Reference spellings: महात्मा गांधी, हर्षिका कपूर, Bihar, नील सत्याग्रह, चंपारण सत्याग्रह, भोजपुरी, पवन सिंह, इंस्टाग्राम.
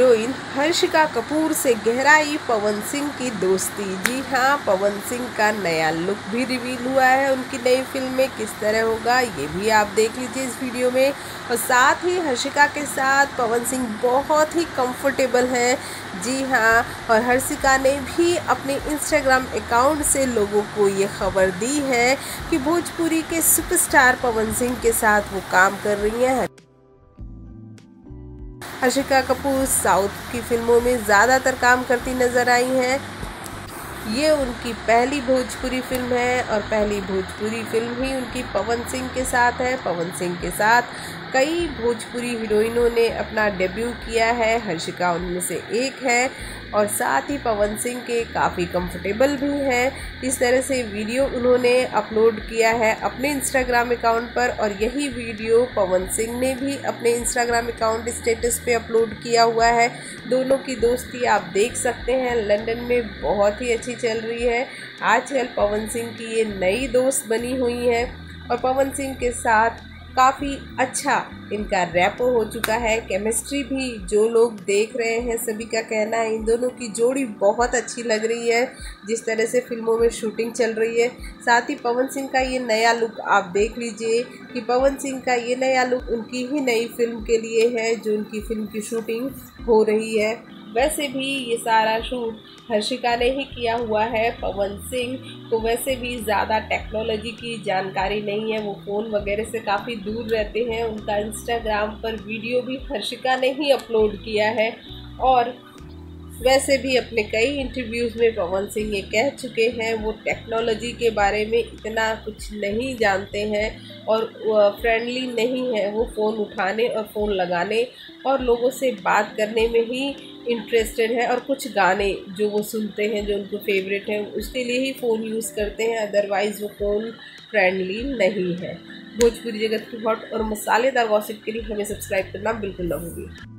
Heroine हर्षिका कपूर से गहराई पवन सिंह की दोस्ती। जी हाँ, पवन सिंह का नया लुक भी रिवील हुआ है। उनकी नई फिल्म में किस तरह होगा ये भी आप देख लीजिए इस वीडियो में। और साथ ही हर्षिका के साथ पवन सिंह बहुत ही कंफर्टेबल हैं। जी हाँ, और हर्षिका ने भी अपने इंस्टाग्राम अकाउंट से लोगों को ये खबर दी है कि भोजपुरी के सुपरस्टार पवन सिंह के साथ वो काम कर रही हैं। हर्षिका कपूर साउथ की फिल्मों में ज़्यादातर काम करती नज़र आई हैं। ये उनकी पहली भोजपुरी फिल्म है और पहली भोजपुरी फिल्म ही उनकी पवन सिंह के साथ है। पवन सिंह के साथ कई भोजपुरी हीरोइनों ने अपना डेब्यू किया है, हर्षिका उनमें से एक है। और साथ ही पवन सिंह के काफ़ी कंफर्टेबल भी हैं। इस तरह से वीडियो उन्होंने अपलोड किया है अपने इंस्टाग्राम अकाउंट पर, और यही वीडियो पवन सिंह ने भी अपने इंस्टाग्राम अकाउंट स्टेटस पे अपलोड किया हुआ है। दोनों की दोस्ती आप देख सकते हैं लंदन में बहुत ही अच्छी चल रही है। आजकल पवन सिंह की ये नई दोस्त बनी हुई है और पवन सिंह के साथ काफ़ी अच्छा इनका रैपो हो चुका है, केमिस्ट्री भी। जो लोग देख रहे हैं सभी का कहना है इन दोनों की जोड़ी बहुत अच्छी लग रही है, जिस तरह से फिल्मों में शूटिंग चल रही है। साथ ही पवन सिंह का ये नया लुक आप देख लीजिए कि पवन सिंह का ये नया लुक उनकी ही नई फिल्म के लिए है, जो उनकी फिल्म की शूटिंग हो रही है। वैसे भी ये सारा शूट हर्षिका ने ही किया हुआ है। पवन सिंह को वैसे भी ज़्यादा टेक्नोलॉजी की जानकारी नहीं है, वो फ़ोन वगैरह से काफ़ी दूर रहते हैं। उनका इंस्टाग्राम पर वीडियो भी हर्षिका ने ही अपलोड किया है। और वैसे भी अपने कई इंटरव्यूज़ में पवन सिंह ये कह चुके हैं वो टेक्नोलॉजी के बारे में इतना कुछ नहीं जानते हैं और फ्रेंडली नहीं है। वो फ़ोन उठाने और फ़ोन लगाने और लोगों से बात करने में ही इंटरेस्टेड है, और कुछ गाने जो वो सुनते हैं जो उनको फेवरेट हैं उसके लिए ही फ़ोन यूज़ करते हैं, अदरवाइज़ वो फ़ोन फ्रेंडली नहीं है। भोजपुरी जगत की हॉट और मसालेदार गॉसिप के लिए हमें सब्सक्राइब करना बिल्कुल ना भूलिए।